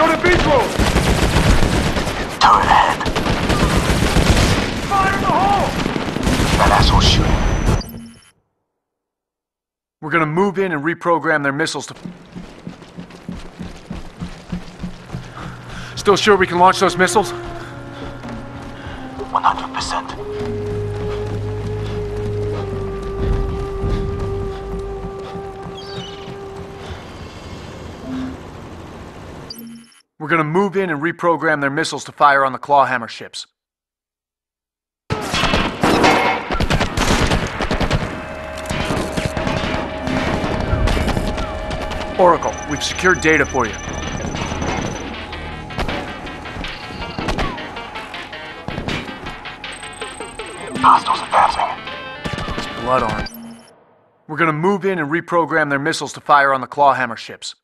Go to beach road! Turret ahead. Fire in the hole! That asshole's shooting. We're gonna move in and reprogram their missiles to... Still sure we can launch those missiles? 100%. We're gonna move in and reprogram their missiles to fire on the Clawhammer ships. Oracle, we've secured data for you. Hostiles advancing. There's blood on it. We're gonna move in and reprogram their missiles to fire on the Clawhammer ships.